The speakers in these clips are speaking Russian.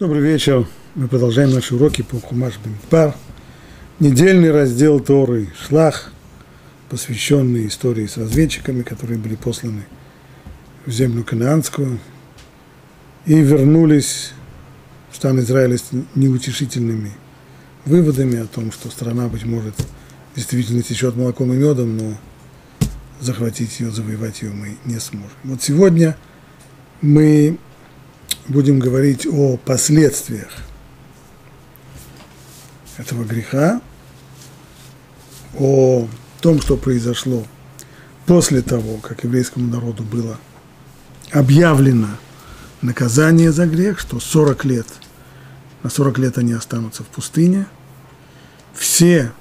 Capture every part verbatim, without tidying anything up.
Добрый вечер. Мы продолжаем наши уроки по Хумаш Бамидбар. Недельный раздел Торы Шлах, посвященный истории с разведчиками, которые были посланы в землю Канаанскую и вернулись в страну Израиля с неутешительными выводами о том, что страна, быть может, действительно течет молоком и медом, но захватить ее, завоевать ее мы не сможем. Вот сегодня мы будем говорить о последствиях этого греха, о том, что произошло после того, как еврейскому народу было объявлено наказание за грех, что сорок лет, на сорок лет они останутся в пустыне. Все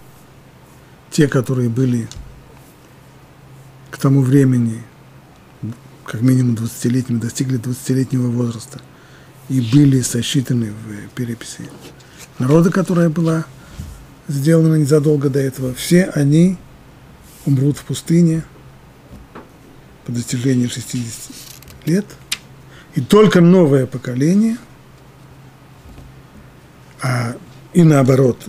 те, которые были к тому времени, как минимум двадцатилетними, достигли двадцатилетнего возраста, и были сосчитаны в переписи народа, которая была сделана незадолго до этого, все они умрут в пустыне по достижении шестидесяти лет, и только новое поколение, а и наоборот,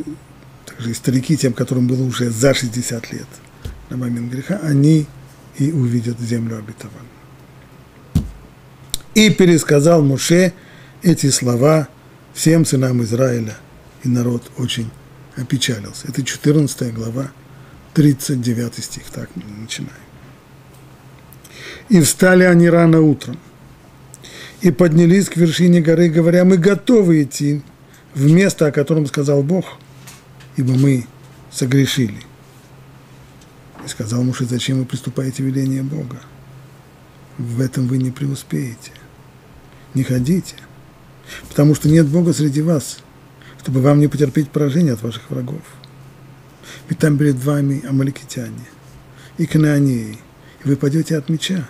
также и старики, тем, которым было уже за шестьдесят лет на момент греха, они и увидят землю обетованную. И пересказал Моше эти слова всем сынам Израиля, и народ очень опечалился. Это четырнадцатая глава, тридцать девятый стих, так мы начинаем. «И встали они рано утром, и поднялись к вершине горы, говоря, мы готовы идти в место, о котором сказал Бог, ибо мы согрешили». И сказал Моше, зачем вы приступаете к велению Бога? В этом вы не преуспеете. Не ходите, потому что нет Бога среди вас, чтобы вам не потерпеть поражение от ваших врагов. Ведь там перед вами амаликитяне и канаанеи, и вы падете от меча,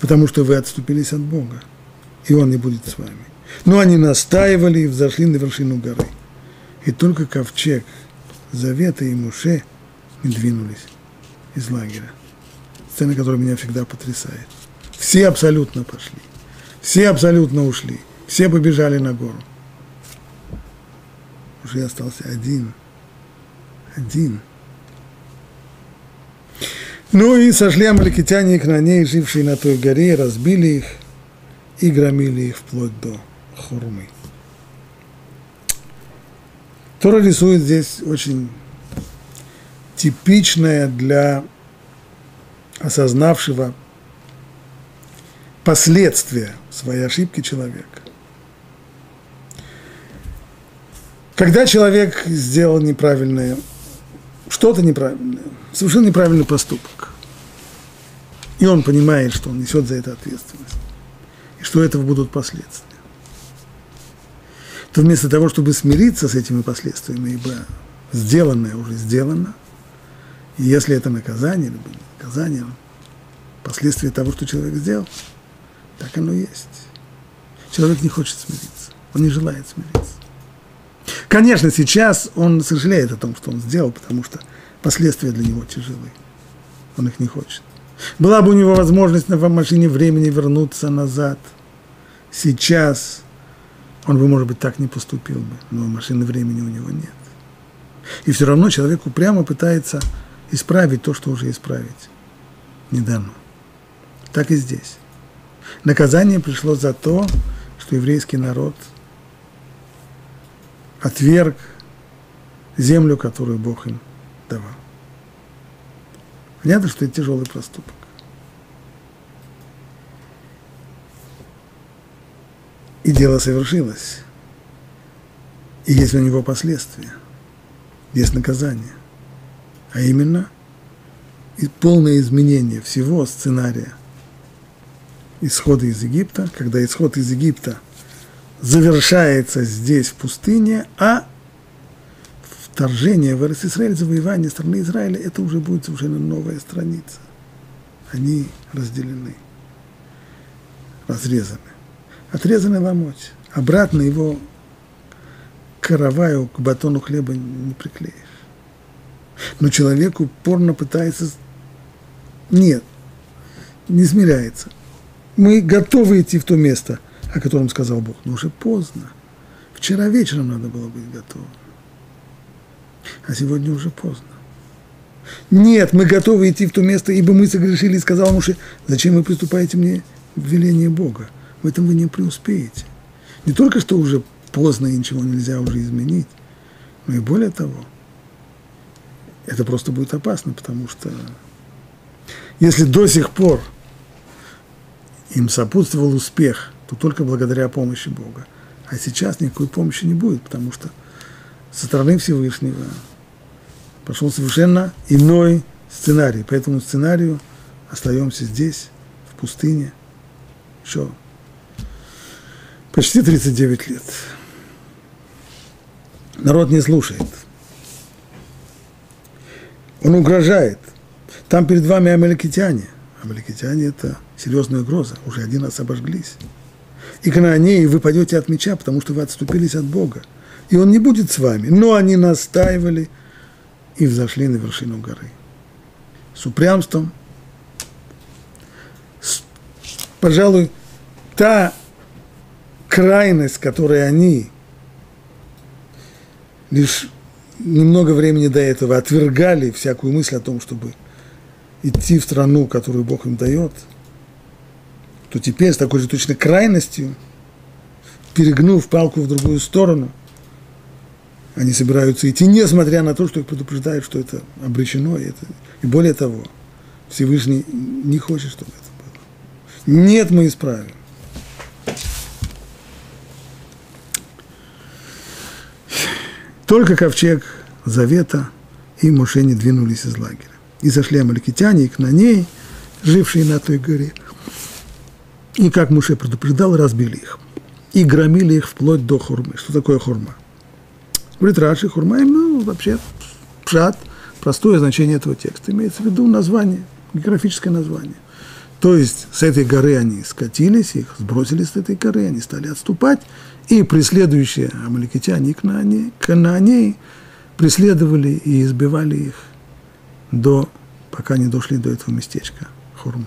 потому что вы отступились от Бога, и Он не будет с вами. Но они настаивали и взошли на вершину горы, и только ковчег Завета и Моше не двинулись из лагеря. Сцена, которая меня всегда потрясает. Все абсолютно пошли. Все абсолютно ушли, все побежали на гору. Уже остался один, один. Ну и сошли амаликитяне и кананеи, жившие на той горе, разбили их и громили их вплоть до Хурмы. Тора рисует здесь очень типичное для осознавшего последствия своей ошибки человека. Когда человек сделал неправильное, что-то неправильное, совершенно неправильный поступок, и он понимает, что он несет за это ответственность, и что этого будут последствия, то вместо того, чтобы смириться с этими последствиями, ибо сделанное уже сделано, и если это наказание, либо наказание, последствия того, что человек сделал, так оно есть. Человек не хочет смириться, он не желает смириться. Конечно, сейчас он сожалеет о том, что он сделал, потому что последствия для него тяжелые. Он их не хочет. Была бы у него возможность на машине времени вернуться назад, сейчас он бы, может быть, так не поступил бы, но машины времени у него нет. И все равно человек упрямо пытается исправить то, что уже исправить не дано. Так и здесь. Наказание пришло за то, что еврейский народ отверг землю, которую Бог им давал. Понятно, что это тяжелый проступок. И дело совершилось. И есть у него последствия. Есть наказание. А именно, и полное изменение всего сценария исхода из Египта, когда исход из Египта завершается здесь, в пустыне, а вторжение в Эрец-Исраэль, завоевание страны Израиля, это уже будет совершенно новая страница. Они разделены, разрезаны. Отрезаны ломоть. Обратно его к караваю, к батону хлеба не приклеишь. Но человек упорно пытается, нет, не смиряется. Мы готовы идти в то место, о котором сказал Бог, но уже поздно. Вчера вечером надо было быть готовым. А сегодня уже поздно. Нет, мы готовы идти в то место, ибо мы согрешили, и сказал Моше: зачем вы приступаете мне в веление Бога? В этом вы не преуспеете. Не только что уже поздно, и ничего нельзя уже изменить, но и более того, это просто будет опасно, потому что если до сих пор им сопутствовал успех, то только благодаря помощи Бога. А сейчас никакой помощи не будет, потому что со стороны Всевышнего пошел совершенно иной сценарий. По этому сценарию остаемся здесь, в пустыне, еще почти тридцать девять лет. Народ не слушает. Он угрожает. Там перед вами амаликитяне. Амаликитяне – это серьезная угроза. Уже один раз обожглись. И кананеи, вы падете от меча, потому что вы отступились от Бога. И он не будет с вами. Но они настаивали и взошли на вершину горы. С упрямством. С, пожалуй, та крайность, которой они лишь немного времени до этого отвергали всякую мысль о том, чтобы идти в страну, которую Бог им дает, то теперь с такой же точно крайностью, перегнув палку в другую сторону, они собираются идти, несмотря на то, что их предупреждают, что это обречено. И, это, и более того, Всевышний не хочет, чтобы это было. Нет, мы исправим. Только ковчег Завета и Моше не двинулись из лагеря. И зашли амаликитяне, и кананеи, жившие на той горе. И, как Моше предупреждал, разбили их. И громили их вплоть до хурмы. Что такое хурма? Говорит Раши, хурма, ну, вообще, пшат, простое значение этого текста. Имеется в виду название, географическое название. То есть с этой горы они скатились, их сбросили с этой горы, они стали отступать, и преследующие амаликитяне и кананеи преследовали и избивали их, до, пока не дошли до этого местечка Хурма.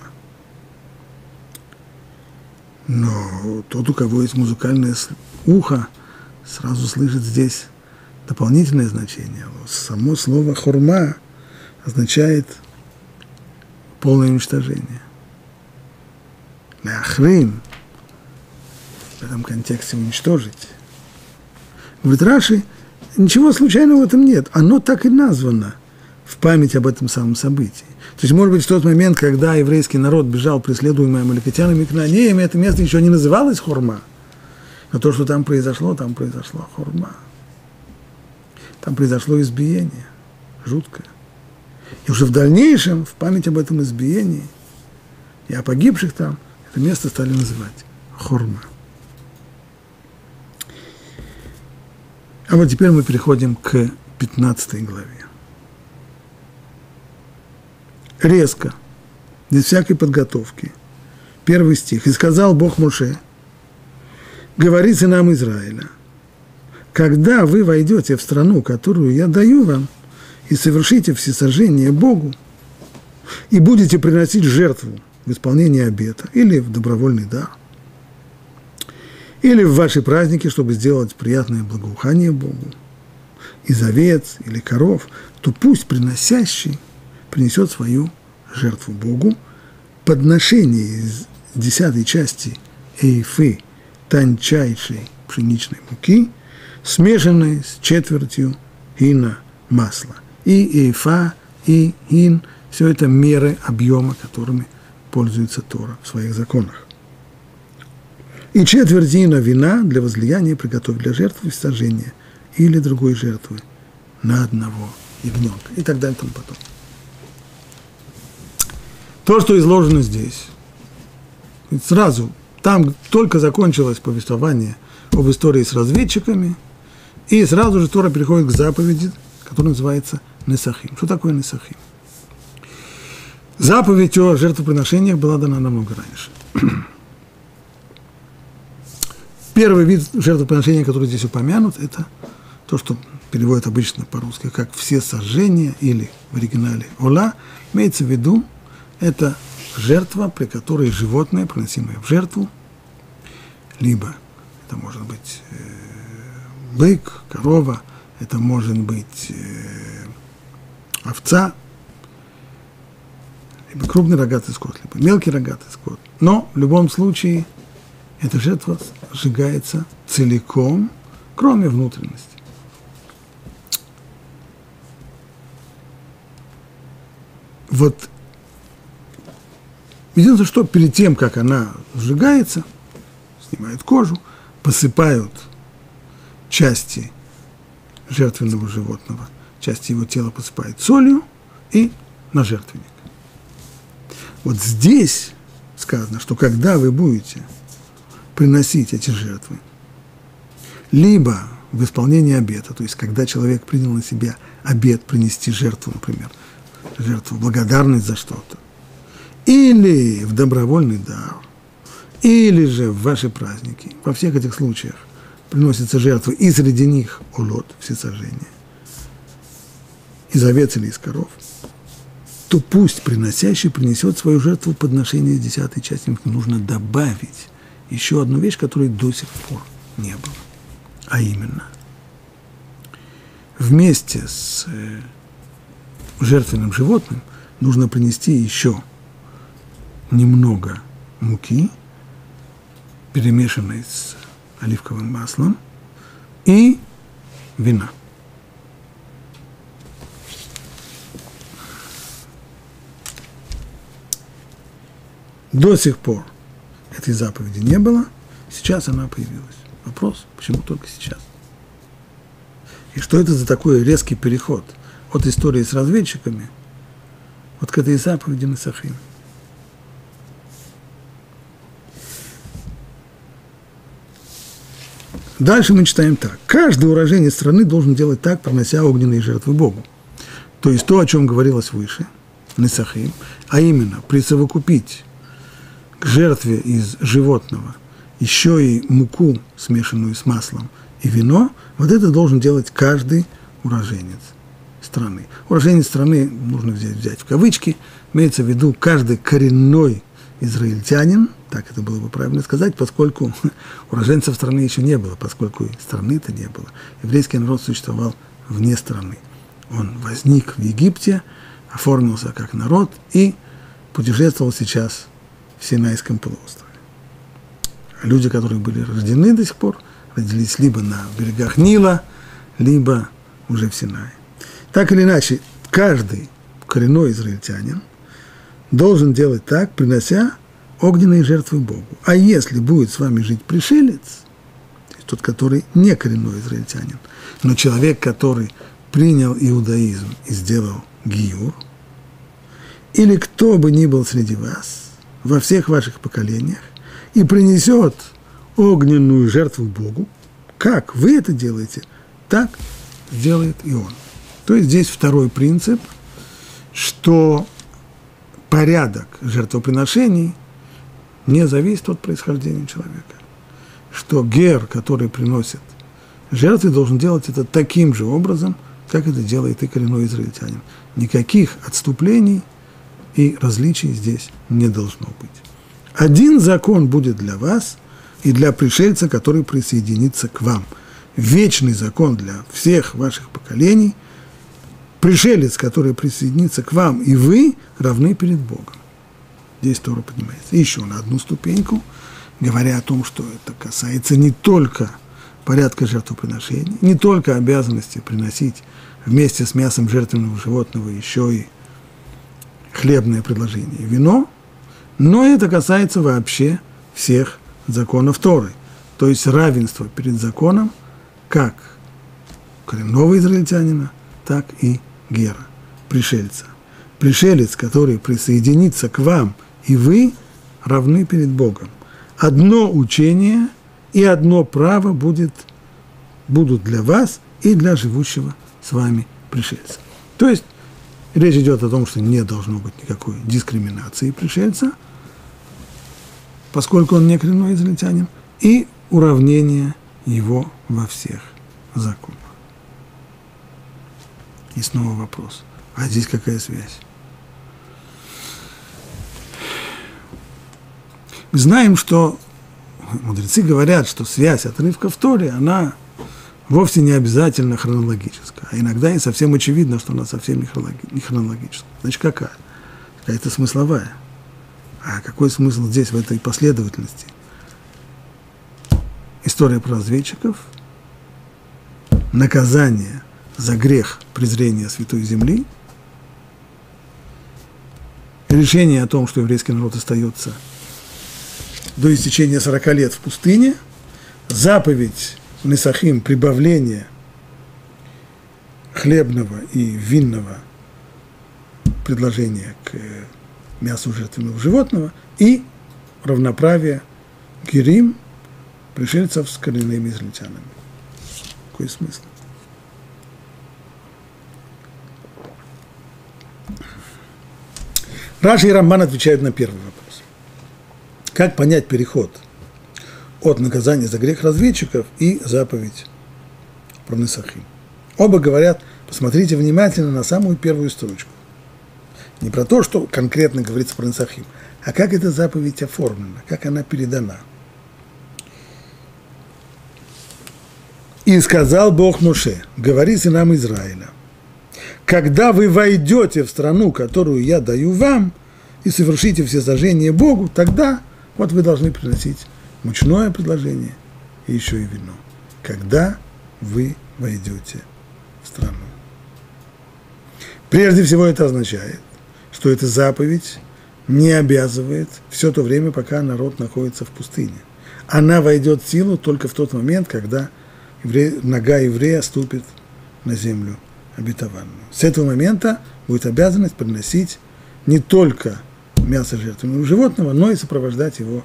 Но тот, у кого есть музыкальное ухо, сразу слышит здесь дополнительное значение. Само слово «хурма» означает полное уничтожение. Леахрим в этом контексте уничтожить. Говорит Раши, ничего случайного в этом нет. Оно так и названо в память об этом самом событии. То есть, может быть, в тот момент, когда еврейский народ бежал, преследуемый амаликитянами и кананеями, это место еще не называлось Хурма. Но то, что там произошло, там произошло Хурма. Там произошло избиение. Жуткое. И уже в дальнейшем, в память об этом избиении и о погибших там, это место стали называть Хурма. А вот теперь мы переходим к пятнадцатой главе. Резко, без всякой подготовки. Первый стих. «И сказал Бог Моше, говори сынам Израиля, когда вы войдете в страну, которую я даю вам, и совершите всесожжение Богу, и будете приносить жертву в исполнение обета, или в добровольный дар, или в ваши праздники, чтобы сделать приятное благоухание Богу, из овец или коров, то пусть приносящий принесет свою жертву Богу, подношение из десятой части эйфы тончайшей пшеничной муки, смешанной с четвертью хина масла». И эйфа, и хин – все это меры объема, которыми пользуется Тора в своих законах. «И четверть хина вина для возлияния приготовить для жертвы всесожжения или другой жертвы на одного ягненка». И так далее, и тому потом. То, что изложено здесь, сразу, там только закончилось повествование об истории с разведчиками, и сразу же Тора переходит к заповеди, которая называется Несахим. Что такое Несахим? Заповедь о жертвоприношениях была дана намного раньше. Первый вид жертвоприношения, который здесь упомянут, это то, что переводят обычно по-русски как «все сожжения» или в оригинале «ола», имеется в виду, это жертва, при которой животное, приносимое в жертву, либо это может быть бык, корова, это может быть э, овца, либо крупный рогатый скот, либо мелкий рогатый скот. Но в любом случае эта жертва сжигается целиком, кроме внутренности. Вот, единственное, что перед тем, как она сжигается, снимают кожу, посыпают части жертвенного животного, части его тела посыпают солью и на жертвенник. Вот здесь сказано, что когда вы будете приносить эти жертвы, либо в исполнении обета, то есть когда человек принял на себя обет принести жертву, например, жертву, благодарность за что-то, или в добровольный дар, или же в ваши праздники. Во всех этих случаях приносятся жертвы, и среди них олот, всесожжение, из овец или из коров, то пусть приносящий принесет свою жертву подношение десятой части. Им нужно добавить еще одну вещь, которой до сих пор не было. А именно, вместе с жертвенным животным нужно принести еще немного муки, перемешанной с оливковым маслом, и вина. До сих пор этой заповеди не было, сейчас она появилась. Вопрос, почему только сейчас? И что это за такой резкий переход от истории с разведчиками вот к этой заповеди Несахим? Дальше мы читаем так. Каждый уроженец страны должен делать так, принося огненные жертвы Богу. То есть то, о чем говорилось выше, Несахим, а именно присовокупить к жертве из животного еще и муку, смешанную с маслом, и вино, вот это должен делать каждый уроженец страны. Уроженец страны нужно взять, взять в кавычки, имеется в виду каждый коренной израильтянин, так это было бы правильно сказать, поскольку уроженцев страны еще не было, поскольку страны-то не было. Еврейский народ существовал вне страны. Он возник в Египте, оформился как народ и путешествовал сейчас в Синайском полуострове. А люди, которые были рождены до сих пор, родились либо на берегах Нила, либо уже в Синае. Так или иначе, каждый коренной израильтянин должен делать так, принося огненные жертвы Богу. А если будет с вами жить пришелец, тот, который не коренной израильтянин, но человек, который принял иудаизм и сделал гиюр, или кто бы ни был среди вас, во всех ваших поколениях, и принесет огненную жертву Богу, как вы это делаете, так сделает и он. То есть здесь второй принцип, что порядок жертвоприношений не зависит от происхождения человека. Что гер, который приносит жертвы, должен делать это таким же образом, как это делает и коренной израильтянин. Никаких отступлений и различий здесь не должно быть. Один закон будет для вас и для пришельца, который присоединится к вам. Вечный закон для всех ваших поколений. Пришелец, который присоединится к вам, и вы равны перед Богом. Здесь Тора поднимается еще на одну ступеньку, говоря о том, что это касается не только порядка жертвоприношений, не только обязанности приносить вместе с мясом жертвенного животного еще и хлебное предложение и вино, но это касается вообще всех законов Торы. То есть равенство перед законом как коренного израильтянина, так и гера, пришельца. Пришелец, который присоединится к вам, и вы равны перед Богом. Одно учение и одно право будет, будут для вас и для живущего с вами пришельца. То есть речь идет о том, что не должно быть никакой дискриминации пришельца, поскольку он не коренной израильтянин, и уравнение его во всех законах. И снова вопрос. А здесь какая связь? Мы знаем, что мудрецы говорят, что связь отрывка в Торе, она вовсе не обязательно хронологическая. А иногда и совсем очевидно, что она совсем не хронологическая. Значит, какая? Какая-то смысловая. А какой смысл здесь, в этой последовательности? История про разведчиков, наказание за грех презрения Святой Земли, решение о том, что еврейский народ остается до истечения сорока лет в пустыне, заповедь Несахим, прибавление хлебного и винного предложения к мясу жертвенного животного и равноправие герим, пришельцев с коренными израильтянами. Какой смысл? Раши и Рамбан отвечают на первый вопрос. Как понять переход от наказания за грех разведчиков и заповедь про Несахим? Оба говорят, посмотрите внимательно на самую первую строчку. Не про то, что конкретно говорится про Несахим, а как эта заповедь оформлена, как она передана. «И сказал Бог Моше, говори сынам Израиля, когда вы войдете в страну, которую я даю вам, и совершите все сожжения Богу, тогда вот вы должны приносить мучное предложение и еще и вино. Когда вы войдете в страну». Прежде всего это означает, что эта заповедь не обязывает все то время, пока народ находится в пустыне. Она войдет в силу только в тот момент, когда еврей, нога еврея ступит на землю обетованную. С этого момента будет обязанность приносить не только мясо жертвенного животного, но и сопровождать его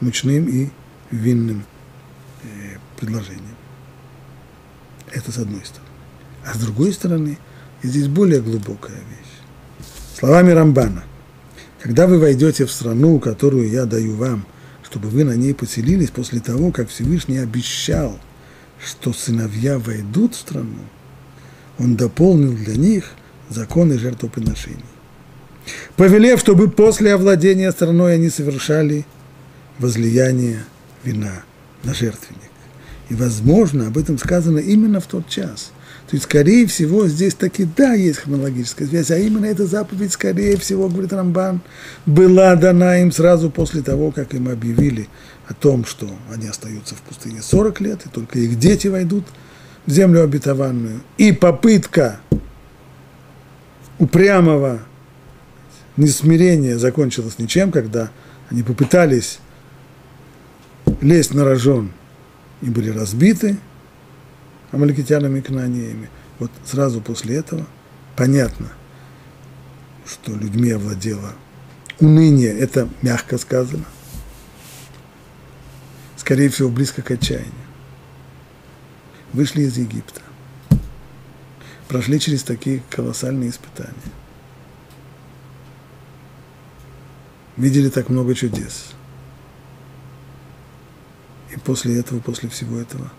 мучным и винным э, предложением. Это с одной стороны. А с другой стороны, здесь более глубокая вещь. Словами Рамбана. Когда вы войдете в страну, которую я даю вам, чтобы вы на ней поселились, после того, как Всевышний обещал, что сыновья войдут в страну, он дополнил для них законы жертвоприношений, повелев, чтобы после овладения страной они совершали возлияние вина на жертвенник. И, возможно, об этом сказано именно в тот час. То есть, скорее всего, здесь таки, да, есть хронологическая связь, а именно эта заповедь, скорее всего, говорит Рамбан, была дана им сразу после того, как им объявили о том, что они остаются в пустыне сорок лет, и только их дети войдут в землю обетованную. И попытка упрямого несмирения закончилась ничем, когда они попытались лезть на рожон и были разбиты амаликитянами и кананеями. Вот сразу после этого понятно, что людьми овладело уныние, это мягко сказано, скорее всего, близко к отчаянию. Вышли из Египта, прошли через такие колоссальные испытания, видели так много чудес. И после этого, после всего этого,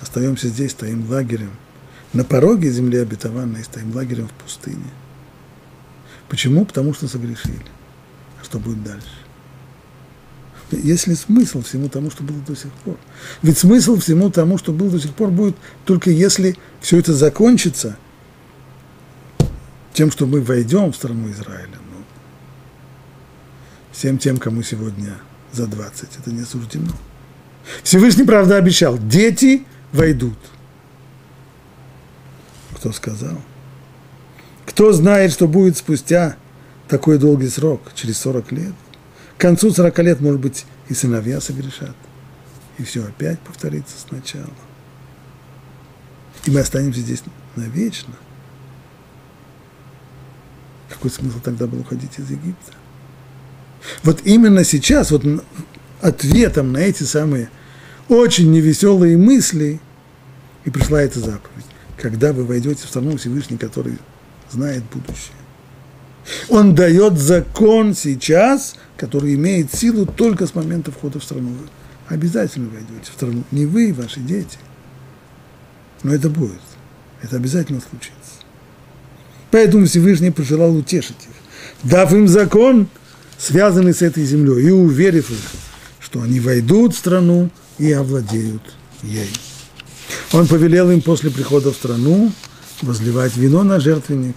остаемся здесь, стоим лагерем, на пороге земли обетованной, стоим лагерем в пустыне. Почему? Потому что согрешили. А что будет дальше? Есть ли смысл всему тому, что было до сих пор? Ведь смысл всему тому, что было до сих пор, будет только если все это закончится тем, что мы войдем в страну Израиля. Ну, всем тем, кому сегодня за двадцать, это не суждено. Всевышний, правда, обещал, дети войдут. Кто сказал? Кто знает, что будет спустя такой долгий срок, через сорок лет? К концу сорока лет, может быть, и сыновья согрешат. И все опять повторится сначала. И мы останемся здесь навечно. Какой смысл тогда был уходить из Египта? Вот именно сейчас, вот ответом на эти самые очень невеселые мысли и пришла эта заповедь. Когда вы войдете в страну Всевышний, который знает будущее. Он дает закон сейчас, который имеет силу только с момента входа в страну. Вы обязательно войдете в страну. Не вы, ваши дети. Но это будет. Это обязательно случится. Поэтому Всевышний пожелал утешить их, дав им закон, связанный с этой землей, и уверив их, что они войдут в страну и овладеют ей. Он повелел им после прихода в страну возливать вино на жертвенник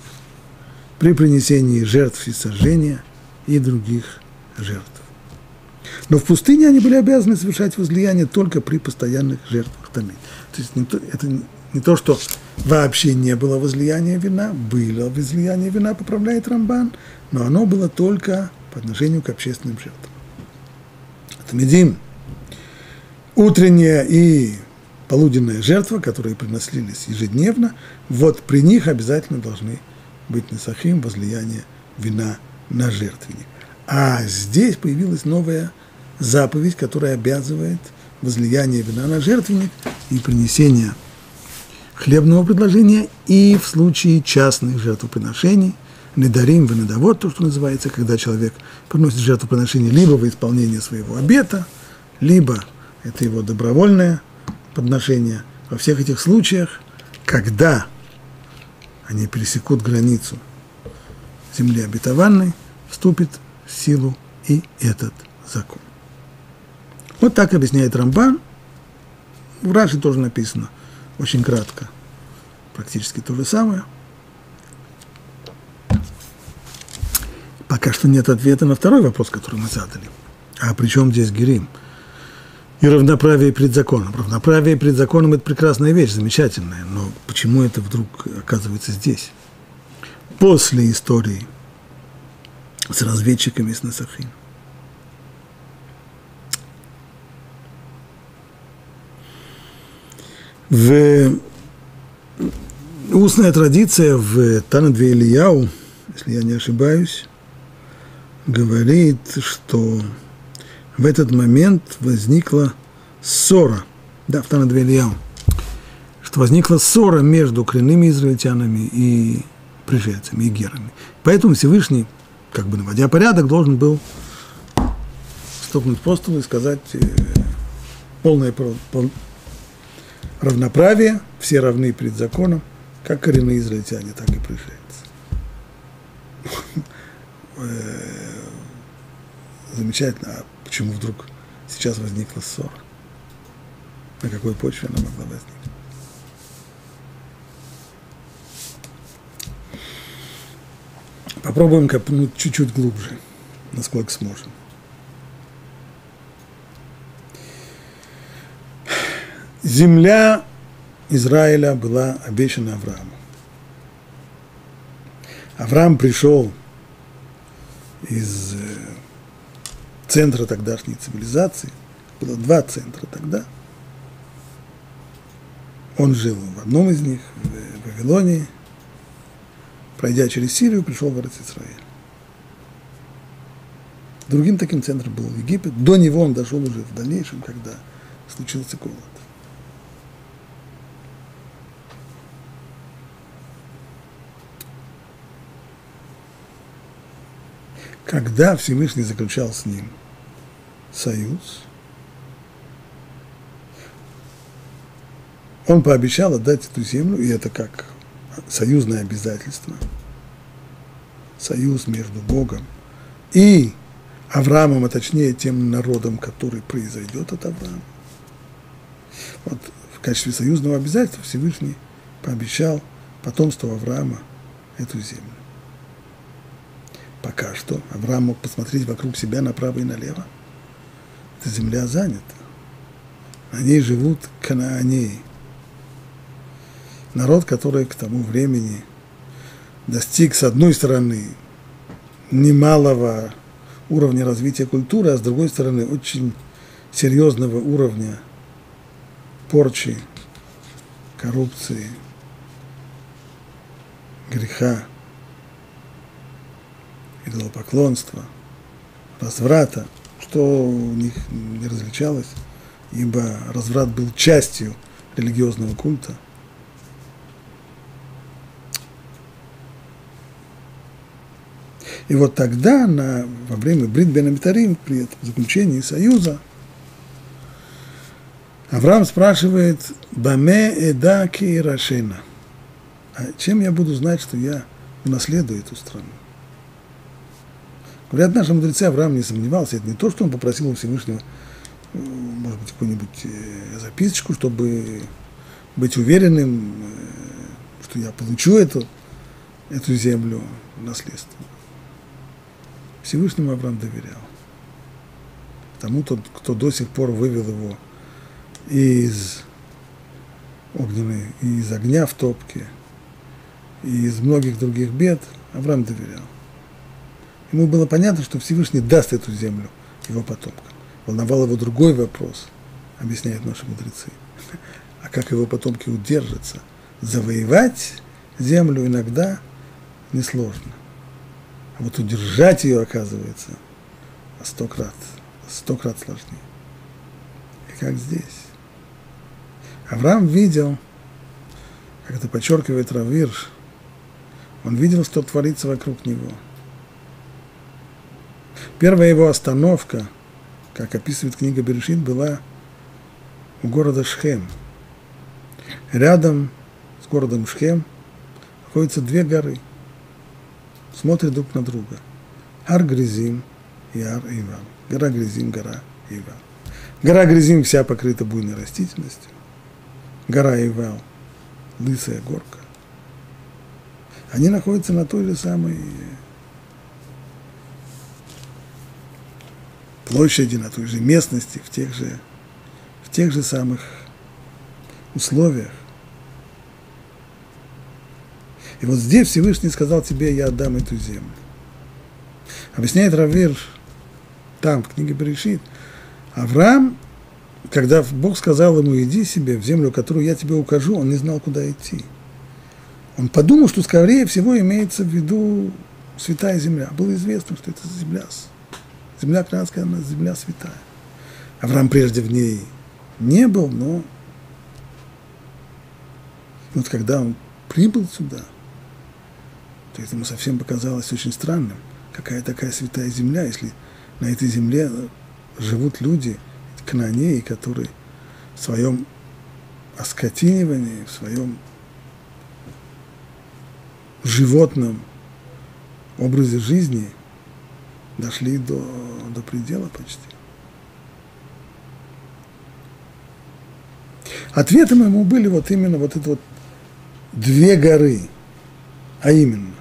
при принесении жертв и сожжения и других жертв. Но в пустыне они были обязаны совершать возлияние только при постоянных жертвах тамид. То есть не то, это не то, что вообще не было возлияния вина, было возлияние вина, поправляет Рамбан, но оно было только по отношению к общественным жертвам. Тамидим. Утренняя и полуденная жертва, которые приносились ежедневно, вот при них обязательно должны быть несахим, возлияние вина на жертвенник. А здесь появилась новая заповедь, которая обязывает возлияние вина на жертвенник и принесение хлебного предложения и в случае частных жертвоприношений, недарим венедавот, то, что называется, когда человек приносит жертвоприношение либо во исполнение своего обета, либо это его добровольное подношение. Во всех этих случаях, когда они пересекут границу земли обетованной, вступит в силу и этот закон. Вот так объясняет Рамбан. В Раши тоже написано очень кратко, практически то же самое. Пока что нет ответа на второй вопрос, который мы задали. А при чем здесь герим? И равноправие перед законом. Равноправие перед законом – это прекрасная вещь, замечательная. Но почему это вдруг оказывается здесь? После истории с разведчиками из Несахим. В... Устная традиция в Танат ве Элияу, если я не ошибаюсь, говорит, что в этот момент возникла ссора, да, в Танат ве Элияу, что возникла ссора между коренными израильтянами и пришельцами, и герами. Поэтому Всевышний, как бы наводя порядок, должен был стукнуть по столу и сказать э, полное пол, равноправие, все равны перед законом, как коренные израильтяне, так и пришельцы. Замечательно, а почему вдруг сейчас возникла ссора? На какой почве она могла возникнуть? Попробуем копнуть чуть-чуть глубже, насколько сможем. Земля Израиля была обещана Аврааму. Авраам пришел из центра тогдашней цивилизации. Было два центра тогда. Он жил в одном из них, в Вавилонии. Пройдя через Сирию, пришел в Эрец-Исраэль. Другим таким центром был Египет. До него он дошел уже в дальнейшем, когда случился голод. Когда Всевышний заключал с ним союз, он пообещал отдать эту землю, и это как союзное обязательство, союз между Богом и Авраамом, а точнее тем народом, который произойдет от Авраама. Вот в качестве союзного обязательства Всевышний пообещал потомству Авраама эту землю. Пока что Авраам мог посмотреть вокруг себя направо и налево. Эта земля занята. На ней живут канаанеи. Народ, который к тому времени достиг, с одной стороны, немалого уровня развития культуры, а с другой стороны, очень серьезного уровня порчи, коррупции, греха, идолопоклонства, разврата, что у них не различалось, ибо разврат был частью религиозного культа. И вот тогда, на, во время Брит бен Амитарим, при этом заключении союза, Авраам спрашивает: «Баме эда ки рашена». А чем я буду знать, что я унаследую эту страну? Говорят наши мудрецы, Авраам не сомневался. Это не то, что он попросил у Всевышнего, может быть, какую-нибудь записочку, чтобы быть уверенным, что я получу эту, эту землю в наследство. Всевышнему Авраам доверял. Тому, кто до сих пор вывел его из огненной, из огня в топке, и из многих других бед, Авраам доверял. Ему было понятно, что Всевышний даст эту землю его потомкам. Волновал его другой вопрос, объясняют наши мудрецы. А как его потомки удержатся? Завоевать землю иногда несложно. А вот удержать ее, оказывается, сто крат, сто крат сложнее. И как здесь. Авраам видел, как это подчеркивает Равирш, он видел, что творится вокруг него. Первая его остановка, как описывает книга Берешит, была у города Шхем. Рядом с городом Шхем находятся две горы, смотрят друг на друга. Ар Гризим и Ар Иван. Гора Гризим, гора Иван. Гора Гризим вся покрыта буйной растительностью. Гора Ивал — лысая горка. Они находятся на той же самой площади, на той же местности, в тех же, в тех же самых условиях. И вот здесь Всевышний сказал тебе: я отдам эту землю. Объясняет Равирш там, в книге Берешит, Авраам, когда Бог сказал ему: иди себе в землю, которую я тебе укажу, он не знал, куда идти. Он подумал, что, скорее всего, имеется в виду святая земля. Было известно, что это земля, земля Кнаанская, она земля святая. Авраам прежде в ней не был, но вот когда он прибыл сюда, то это ему совсем показалось очень странным. Какая такая святая земля, если на этой земле живут люди, кнаанеи, которые в своем оскотинивании, в своем животном образе жизни дошли до, до предела почти. Ответом ему были вот именно вот это вот две горы, а именно.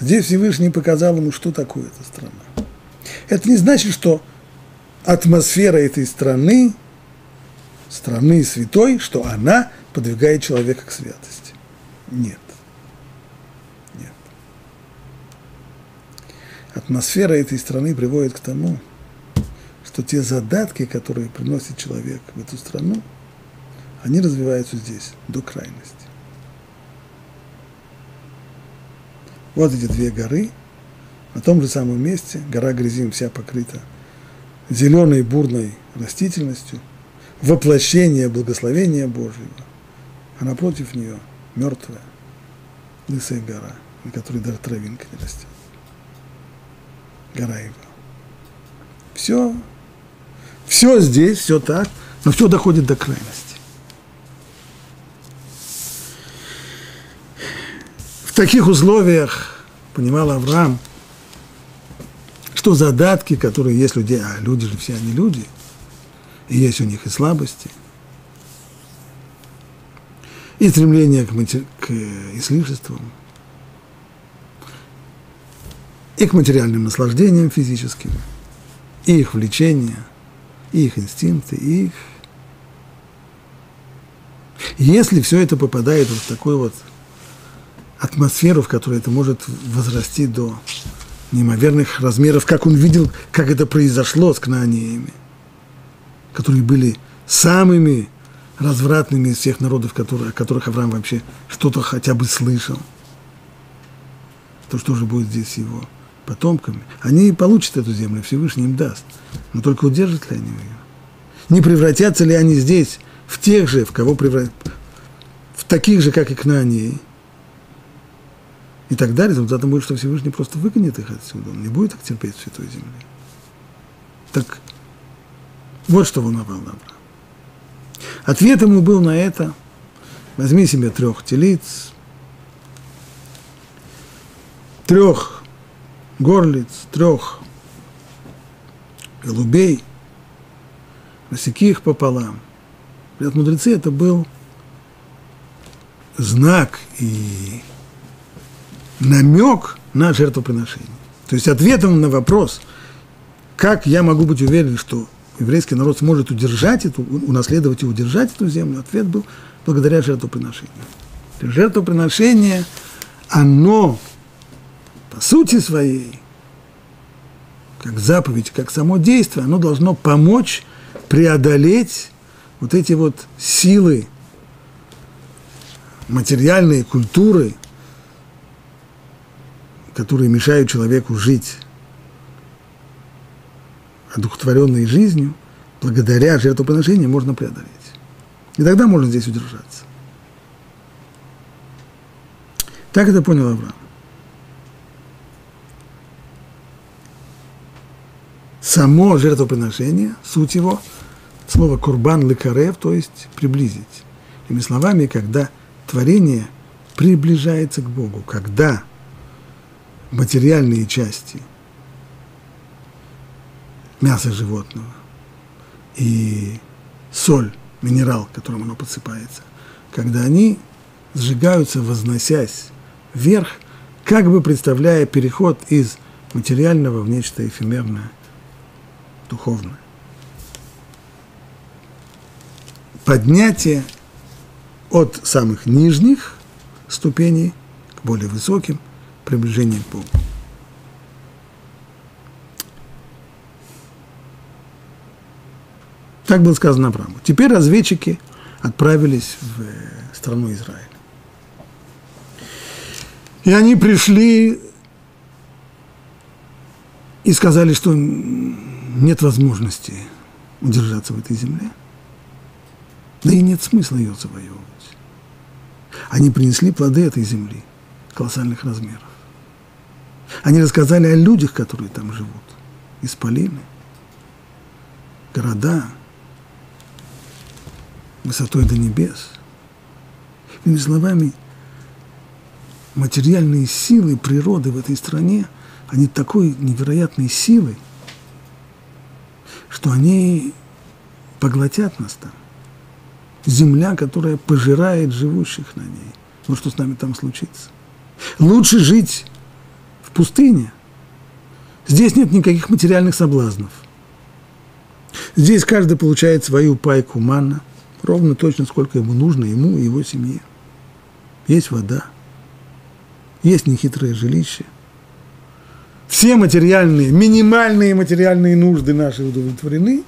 Здесь Всевышний показал ему, что такое эта страна. Это не значит, что атмосфера этой страны, страны святой, что она подвигает человека к святости. Нет. Нет. Атмосфера этой страны приводит к тому, что те задатки, которые приносит человек в эту страну, они развиваются здесь до крайности. Вот эти две горы, на том же самом месте, гора Гризим вся покрыта зеленой бурной растительностью, воплощение благословения Божьего, а напротив нее мертвая, лысая гора, на которой даже травинка не растет. Гора Ива. Все, все здесь, все так, но все доходит до крайности. В таких условиях понимал Авраам, что задатки, которые есть у людей, а люди же все они люди, и есть у них и слабости, и стремление к, матери... к излишествам, и к материальным наслаждениям физическим, и их влечения, и их инстинкты, и их... Если все это попадает вот в такую вот атмосферу, в которой это может возрасти до неимоверных размеров, как он видел, как это произошло с кнаанеями, которые были самыми развратными из всех народов, которые, о которых Авраам вообще что-то хотя бы слышал. То что же будет здесь с его потомками? Они получат эту землю, Всевышний им даст, но только удержат ли они ее? Не превратятся ли они здесь в тех же, в кого превратят, в таких же, как и кнаанеи? И тогда результатом будет, что Всевышний просто выгонит их отсюда. Он не будет их терпеть в святой земле. Так вот что волновал Авраама. Ответ ему был на это: возьми себе трех телиц, трех горлиц, трех голубей, рассеки их пополам. Говорят мудрецы, это был знак и намек на жертвоприношение. То есть ответом на вопрос, как я могу быть уверен, что еврейский народ сможет удержать эту, унаследовать и удержать эту землю, ответ был благодаря жертвоприношению. Жертвоприношение, оно по сути своей, как заповедь, как само действие, оно должно помочь преодолеть вот эти вот силы материальные, культуры, которые мешают человеку жить одухотворенной жизнью, благодаря жертвоприношению можно преодолеть. И тогда можно здесь удержаться. Так это понял Авраам. Само жертвоприношение, суть его, слово «курбан лыкарев», то есть «приблизить». Иными словами, когда творение приближается к Богу, когда материальные части мяса животного и соль, минерал, которым оно подсыпается, когда они сжигаются, возносясь вверх, как бы представляя переход из материального в нечто эфемерное, духовное. Поднятие от самых нижних ступеней к более высоким, приближение к Богу. Так было сказано Аврааму. Теперь разведчики отправились в страну Израиля. И они пришли и сказали, что нет возможности удержаться в этой земле. Да и нет смысла ее завоевывать. Они принесли плоды этой земли колоссальных размеров. Они рассказали о людях, которые там живут. Исполины, города, высотой до небес. Иными словами, материальные силы природы в этой стране, они такой невероятной силы, что они поглотят нас там. Земля, которая пожирает живущих на ней. Ну, что с нами там случится? Лучше жить в пустыне. Здесь нет никаких материальных соблазнов. Здесь каждый получает свою пайку манна, ровно точно, сколько ему нужно, ему и его семье. Есть вода, есть нехитрое жилище. Все материальные, минимальные материальные нужды наши удовлетворены,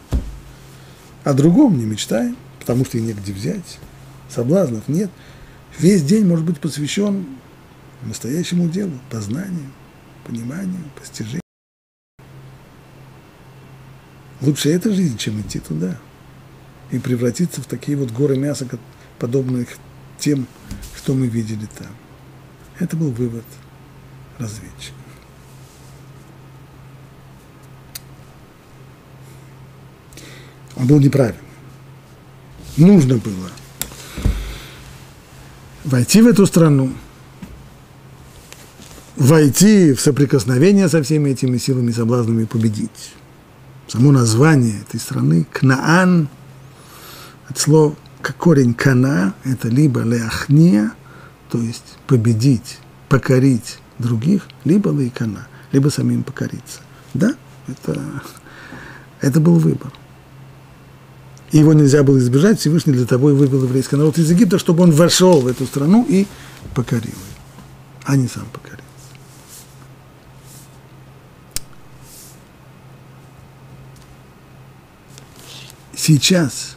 о другом не мечтаем, потому что и негде взять, соблазнов нет. Весь день может быть посвящен настоящему делу, познанию, пониманию, постижению. Лучше эта жизнь, чем идти туда и превратиться в такие вот горы мяса, подобных тем, что мы видели там. Это был вывод разведчиков. Он был неправильным. Нужно было войти в эту страну, войти в соприкосновение со всеми этими силами и соблазнами и победить. Само название этой страны, Кнаан, от слова, как корень Кана, это либо Леахния, то есть победить, покорить других, либо Лейкана, либо самим покориться. Да, это, это был выбор. И его нельзя было избежать, Всевышний для того и вывел еврейский народ из Египта, чтобы он вошел в эту страну и покорил ее, а не сам покорился. Сейчас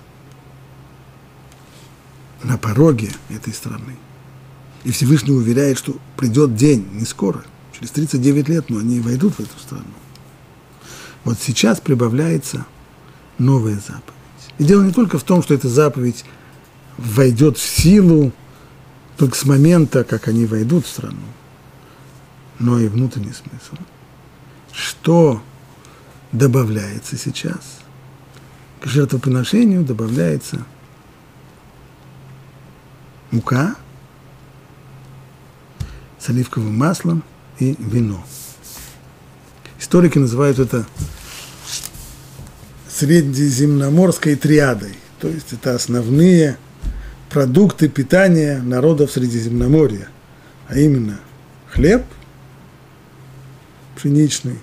на пороге этой страны, и Всевышний уверяет, что придет день, не скоро, через тридцать девять лет, но они войдут в эту страну. Вот сейчас прибавляется новая заповедь. И дело не только в том, что эта заповедь войдет в силу только с момента, как они войдут в страну, но и внутренний смысл. Что добавляется сейчас? К жертвоприношению добавляется мука с оливковым маслом и вино. Историки называют это средиземноморской триадой, то есть это основные продукты питания народов Средиземноморья, а именно хлеб пшеничный,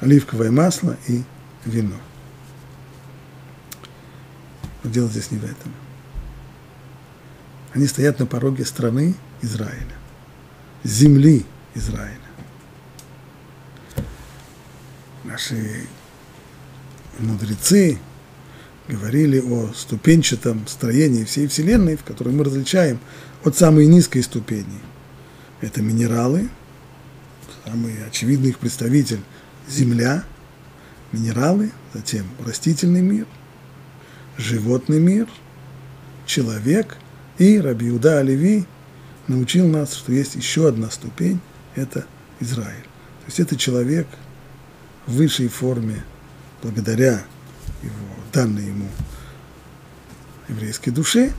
оливковое масло и вино. Но дело здесь не в этом. Они стоят на пороге страны Израиля, земли Израиля. Наши мудрецы говорили о ступенчатом строении всей Вселенной, в которой мы различаем от самой низкой ступени. Это минералы, самый очевидный их представитель – земля, минералы, затем растительный мир, животный мир, человек. И Раби Иуда а-Леви научил нас, что есть еще одна ступень – это Израиль. То есть это человек в высшей форме, благодаря его, данной ему еврейской душе,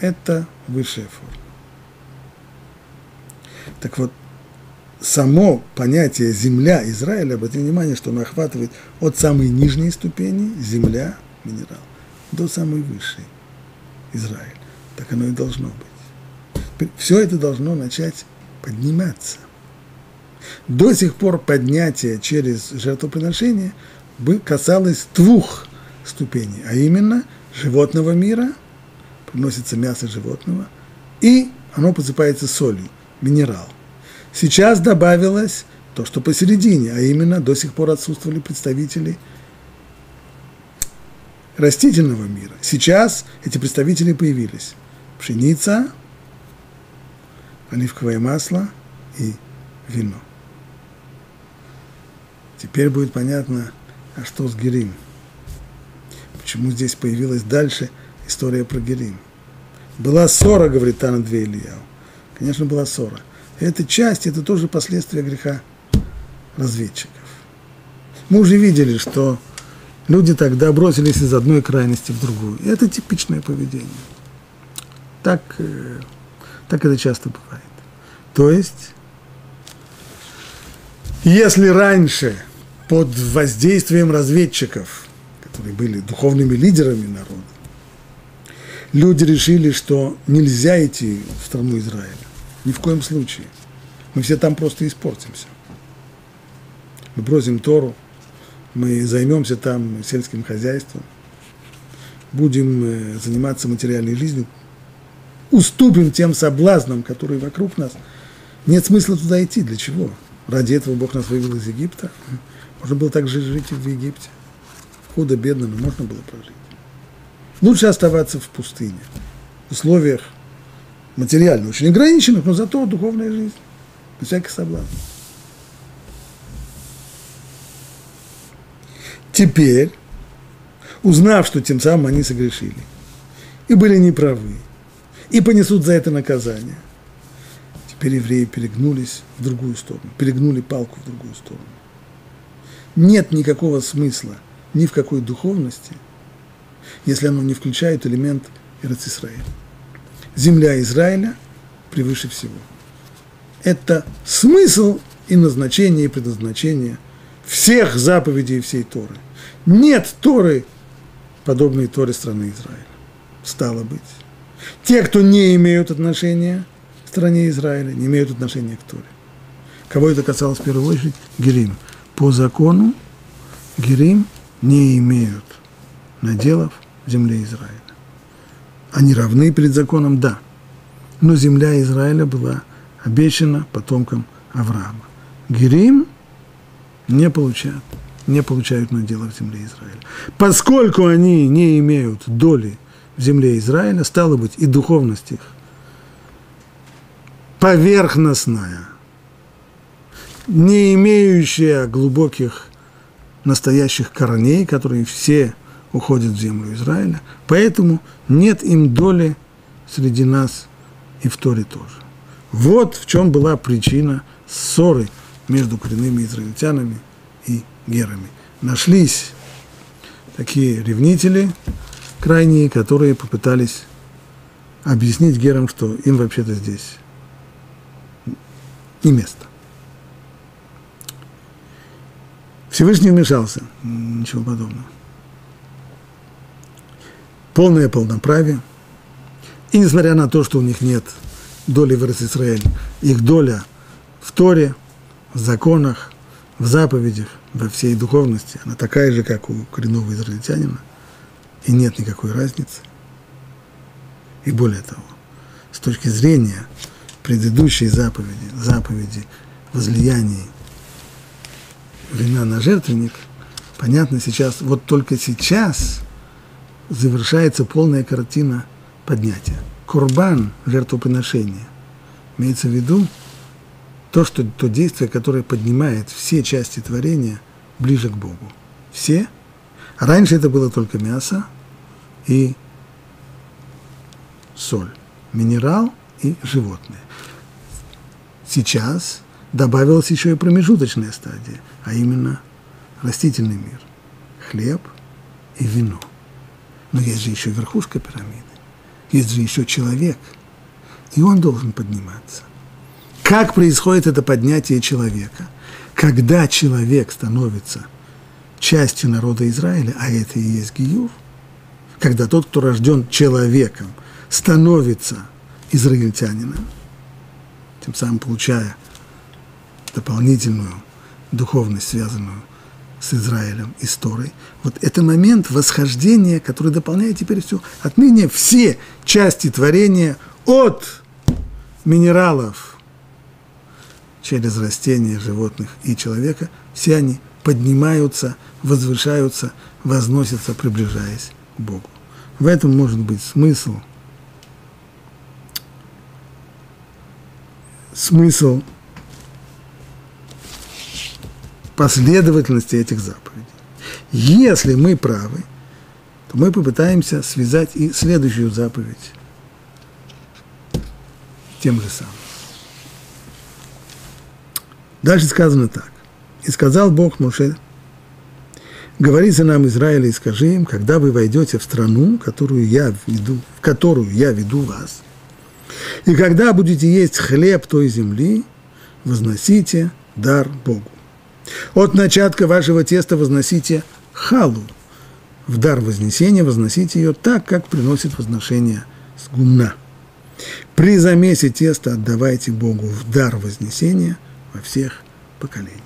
это высшая форма. Так вот, само понятие «земля Израиля», обратите внимание, что оно охватывает от самой нижней ступени – земля, минерал, до самой высшей – Израиль. Так оно и должно быть. Все это должно начать подниматься. До сих пор поднятие через жертвоприношение бы касалось двух ступеней, а именно животного мира, приносится мясо животного, и оно посыпается солью, минерал. Сейчас добавилось то, что посередине, а именно до сих пор отсутствовали представители растительного мира. Сейчас эти представители появились. Пшеница, оливковое масло и вино. Теперь будет понятно, а что с Герим? Почему здесь появилась дальше история про Герим? Была ссора, говорит Тана Две Элияу. Конечно, была ссора. Эта часть, это тоже последствия греха разведчиков. Мы уже видели, что люди тогда бросились из одной крайности в другую. И это типичное поведение. Так, так это часто бывает. То есть, если раньше под воздействием разведчиков, которые были духовными лидерами народа, люди решили, что нельзя идти в страну Израиля, ни в коем случае, мы все там просто испортимся. Мы бросим Тору, мы займемся там сельским хозяйством, будем заниматься материальной жизнью, уступим тем соблазнам, которые вокруг нас. Нет смысла туда идти. Для чего? Ради этого Бог нас вывел из Египта. Можно было так же жить и в Египте. Худо-бедно, но можно было прожить. Лучше оставаться в пустыне, в условиях материально очень ограниченных, но зато духовная жизнь, без всяких соблазнов. Теперь, узнав, что тем самым они согрешили, и были неправы, и понесут за это наказание, теперь евреи перегнулись в другую сторону, перегнули палку в другую сторону. Нет никакого смысла ни в какой духовности, если оно не включает элемент Эрец Исраэль. Земля Израиля превыше всего. Это смысл и назначение, и предназначение всех заповедей всей Торы. Нет Торы, подобной Торе страны Израиля. Стало быть, те, кто не имеют отношения к стране Израиля, не имеют отношения к Торе. Кого это касалось в первую очередь? Герим. По закону Герим не имеют наделов в земле Израиля. Они равны перед законом, да, но земля Израиля была обещана потомкам Авраама. Герим не получают, не получают наделов в земле Израиля. Поскольку они не имеют доли в земле Израиля, стало быть, и духовность их поверхностная, не имеющая глубоких настоящих корней, которые все уходят в землю Израиля, поэтому нет им доли среди нас и в Торе тоже. Вот в чем была причина ссоры между коренными израильтянами и герами. Нашлись такие ревнители крайние, которые попытались объяснить герам, что им вообще-то здесь не место. Всевышний вмешался, ничего подобного. Полное полноправие, И несмотря на то, что у них нет доли в Эрец-Исраэль, их доля в Торе, в законах, в заповедях, во всей духовности, она такая же, как у коренного израильтянина, и нет никакой разницы. И более того, с точки зрения предыдущей заповеди, заповеди возлияний вина на жертвенник, понятно, сейчас, вот только сейчас завершается полная картина поднятия. Курбан, жертвоприношение, имеется в виду то, что, то действие, которое поднимает все части творения ближе к Богу. Все. А раньше это было только мясо и соль, минерал и животные. Сейчас добавилась еще и промежуточная стадия, а именно растительный мир, хлеб и вино. Но есть же еще верхушка пирамиды, есть же еще человек, и он должен подниматься. Как происходит это поднятие человека? Когда человек становится частью народа Израиля, а это и есть гиюр, когда тот, кто рожден человеком, становится израильтянином, тем самым получая дополнительную духовность, связанную с Израилем и с Торой. Вот это момент восхождения, который дополняет теперь все. Отныне все части творения от минералов через растения, животных и человека, все они поднимаются, возвышаются, возносятся, приближаясь к Богу. В этом может быть смысл. Смысл последовательности этих заповедей. Если мы правы, то мы попытаемся связать и следующую заповедь тем же самым. Дальше сказано так. «И сказал Бог Моше: говори сынам Израиля и скажи им, когда вы войдете в страну, которую я веду, в которую я веду вас, и когда будете есть хлеб той земли, возносите дар Богу. От начатка вашего теста возносите халу, в дар вознесения возносите ее так, как приносит возношение с гумна. При замесе теста отдавайте Богу в дар вознесения во всех поколениях».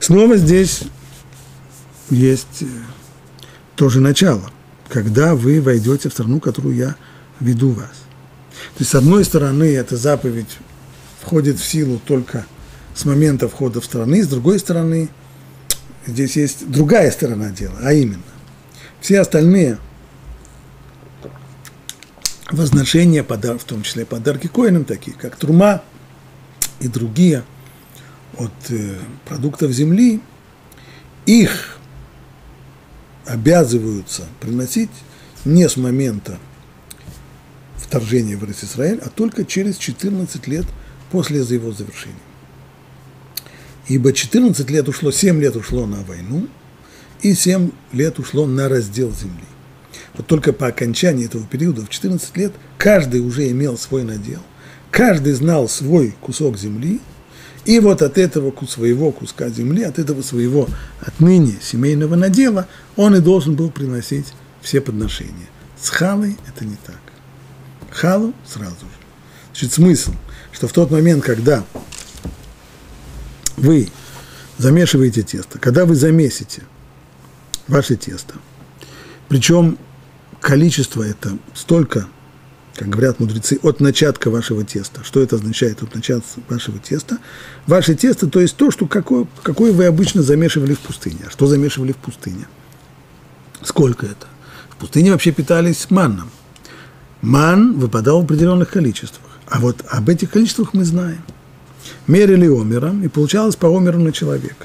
Снова здесь есть то же начало. Когда вы войдете в страну, которую я веду вас. То есть, с одной стороны, эта заповедь входит в силу только с момента входа в страну, с другой стороны, здесь есть другая сторона дела, а именно, все остальные возношения, в том числе подарки коинам, такие как трума и другие от продуктов земли, их обязываются приносить не с момента вторжения в Эрец-Исраэль, а только через четырнадцать лет после его завершения. Ибо четырнадцать лет ушло, семь лет ушло на войну, и семь лет ушло на раздел земли. Вот только по окончании этого периода, в четырнадцать лет, каждый уже имел свой надел, каждый знал свой кусок земли, и вот от этого своего куска земли, от этого своего отныне семейного надела, он и должен был приносить все подношения. С халой это не так. Халу сразу же. Значит, смысл, что в тот момент, когда вы замешиваете тесто, когда вы замесите ваше тесто, причем количество это столько, как говорят мудрецы, от начатка вашего теста. Что это означает от начатка вашего теста? Ваше тесто, то есть то, что какое, какое вы обычно замешивали в пустыне. А что замешивали в пустыне? Сколько это? В пустыне вообще питались манном. Ман выпадал в определенных количествах. А вот об этих количествах мы знаем. Мерили омером, и получалось по омеру на человека.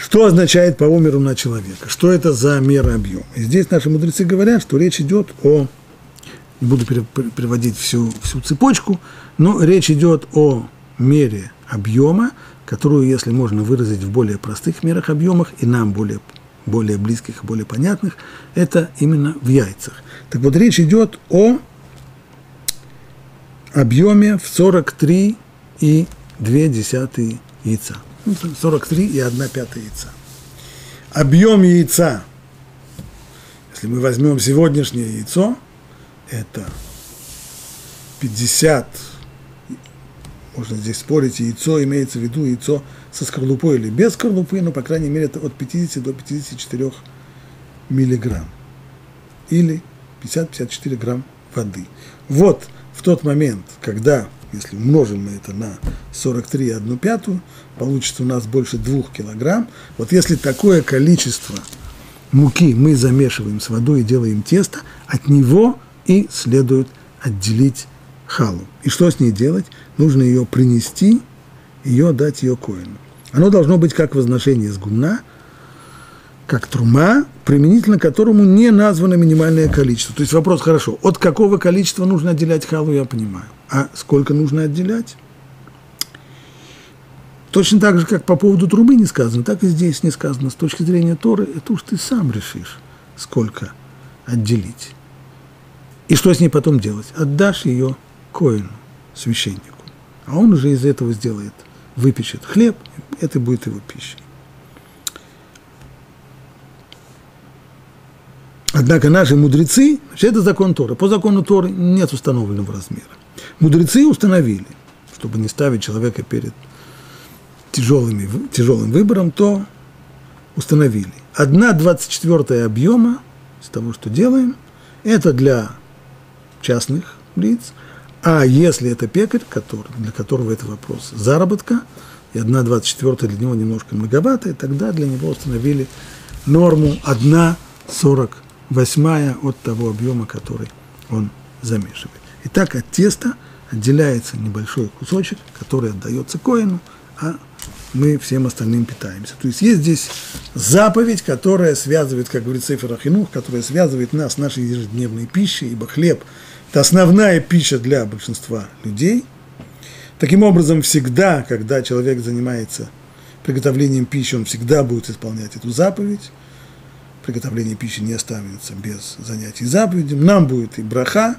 Что означает по омеру на человека? Что это за мера объема? И здесь наши мудрецы говорят, что речь идет о... Не буду переводить всю, всю цепочку, но речь идет о мере объема, которую, если можно выразить в более простых мерах объемах, и нам более, более близких, более понятных, это именно в яйцах. Так вот, речь идет о объеме в сорок три и две десятых яйца. сорок три и одна пятая яйца. Объем яйца Если мы возьмем сегодняшнее яйцо, это пятьдесят, можно здесь спорить, яйцо, имеется в виду яйцо со скорлупой или без скорлупы, но, по крайней мере, это от пятидесяти до пятидесяти четырёх миллиграмм или пятьдесят-пятьдесят четыре грамм воды. Вот в тот момент, когда, если умножим мы это на сорок три и одну пятую, получится у нас больше двух килограмм. Вот если такое количество муки мы замешиваем с водой и делаем тесто, от него и следует отделить халу. И что с ней делать? Нужно ее принести, ее дать ее коину. Оно должно быть как возношение из гумна, как трума, применительно которому не названо минимальное количество. То есть вопрос, хорошо, от какого количества нужно отделять халу, я понимаю. А сколько нужно отделять? Точно так же, как по поводу трубы не сказано, так и здесь не сказано. С точки зрения Торы, это уж ты сам решишь, сколько отделить. И что с ней потом делать? Отдашь ее коину, священнику. А он уже из этого сделает, выпечет хлеб, это будет его пищей. Однако наши мудрецы, значит, это закон Торы, по закону Торы нет установленного размера. Мудрецы установили, чтобы не ставить человека перед тяжелыми, тяжелым выбором, то установили. Одна двадцать четвертая объема из того, что делаем, это для частных лиц, а если это пекарь, который, для которого это вопрос заработка, и одна двадцать четвертая для него немножко многовато, и тогда для него установили норму одна сорок восьмая от того объема, который он замешивает. Итак, от теста отделяется небольшой кусочек, который отдается коину, а мы всем остальным питаемся. То есть есть здесь заповедь, которая связывает, как говорит Сефер Ахинух, которая связывает нас с нашей ежедневной пищей, ибо хлеб – это основная пища для большинства людей. Таким образом, всегда, когда человек занимается приготовлением пищи, он всегда будет исполнять эту заповедь. Приготовление пищи не останется без занятий заповедем. Нам будет и браха,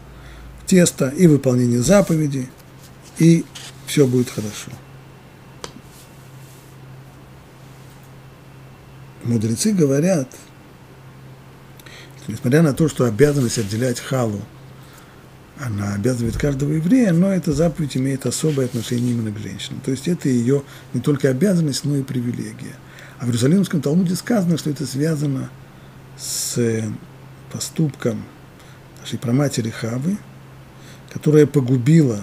тесто, и выполнение заповеди, и все будет хорошо. Мудрецы говорят, что несмотря на то, что обязанность отделять халу, она обязывает каждого еврея, но эта заповедь имеет особое отношение именно к женщинам. То есть это ее не только обязанность, но и привилегия. А в Иерусалимском Талмуде сказано, что это связано с поступком нашей праматери Хавы, которая погубила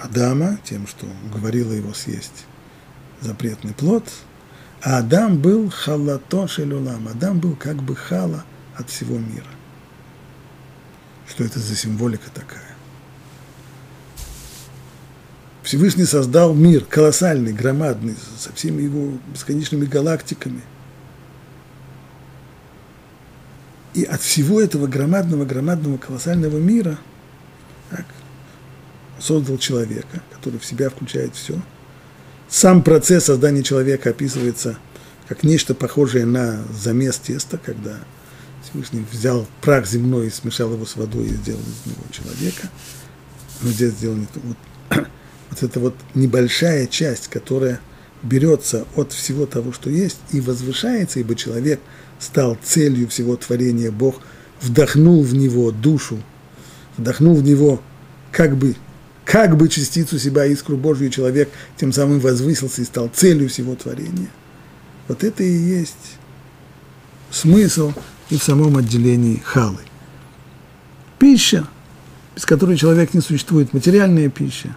Адама тем, что уговорила его съесть запретный плод, а Адам был халато шель улам, Адам был как бы хала от всего мира. Что это за символика такая? Всевышний создал мир, колоссальный, громадный, со всеми его бесконечными галактиками. И от всего этого громадного, громадного, колоссального мира так, создал человека, который в себя включает все. Сам процесс создания человека описывается как нечто похожее на замес теста, когда Всевышний взял прах земной и смешал его с водой и сделал из него человека. Но здесь сделано вот, вот эта вот небольшая часть, которая берется от всего того, что есть, и возвышается, ибо человек стал целью всего творения. Бог вдохнул в него душу, вдохнул в него как бы как бы частицу себя, искру Божию, человек тем самым возвысился и стал целью всего творения. Вот это и есть смысл и в самом отделении халы. Пища, без которой человек не существует, материальная пища,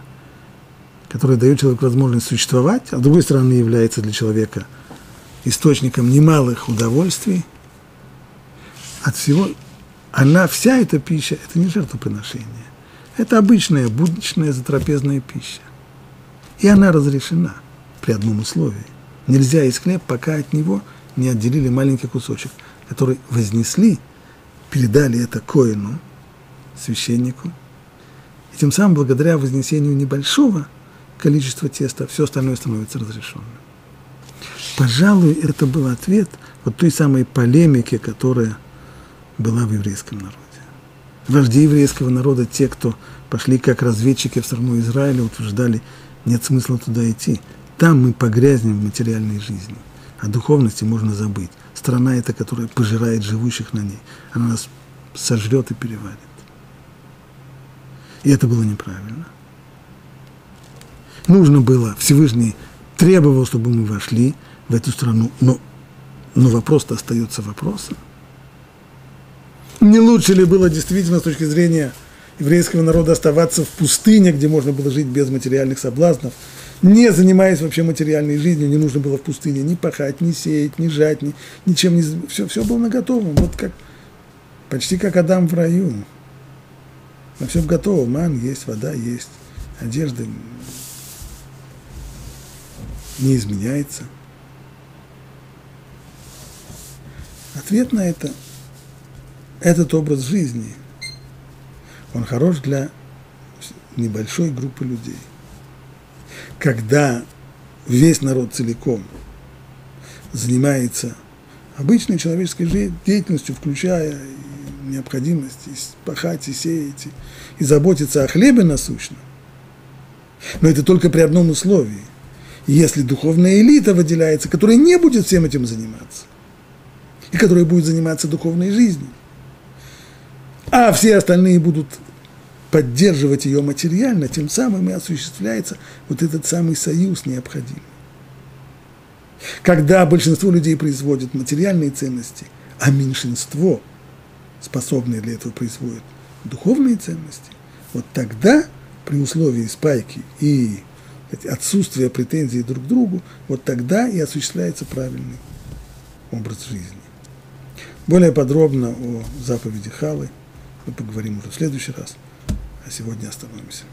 которая дает человеку возможность существовать, а с другой стороны является для человека источником немалых удовольствий. От всего, она, вся эта пища, это не жертвоприношение. Это обычная, будничная, затрапезная пища. И она разрешена при одном условии. Нельзя есть хлеб, пока от него не отделили маленький кусочек, который вознесли, передали это коину, священнику. И тем самым, благодаря вознесению небольшого количества теста, все остальное становится разрешенным. Пожалуй, это был ответ вот той самой полемике, которая была в еврейском народе. Вожди еврейского народа, те, кто пошли как разведчики в страну Израиля, утверждали, нет смысла туда идти. Там мы погрязнем в материальной жизни. О духовности можно забыть. Страна эта, которая пожирает живущих на ней, она нас сожрет и переварит. И это было неправильно. Нужно было, Всевышний требовал, чтобы мы вошли в эту страну, но, но вопрос-то остается вопросом. Не лучше ли было действительно с точки зрения еврейского народа оставаться в пустыне, где можно было жить без материальных соблазнов, не занимаясь вообще материальной жизнью, не нужно было в пустыне ни пахать, ни сеять, ни жать, ни, ничем не... Все, все было наготовом, вот как, почти как Адам в раю. На всем готово, ман есть, вода есть, одежда не изменяется. Ответ на это – этот образ жизни. Он хорош для небольшой группы людей. Когда весь народ целиком занимается обычной человеческой деятельностью, включая необходимость и пахать, и сеять, и, и заботиться о хлебе насущном, но это только при одном условии. Если духовная элита выделяется, которая не будет всем этим заниматься, и которая будет заниматься духовной жизнью, а все остальные будут поддерживать ее материально, тем самым и осуществляется вот этот самый союз необходимый. Когда большинство людей производит материальные ценности, а меньшинство, способные для этого, производят духовные ценности, вот тогда, при условии спайки и отсутствия претензий друг к другу, вот тогда и осуществляется правильный образ жизни. Более подробно о заповеди Халы мы поговорим уже в следующий раз, а сегодня остановимся.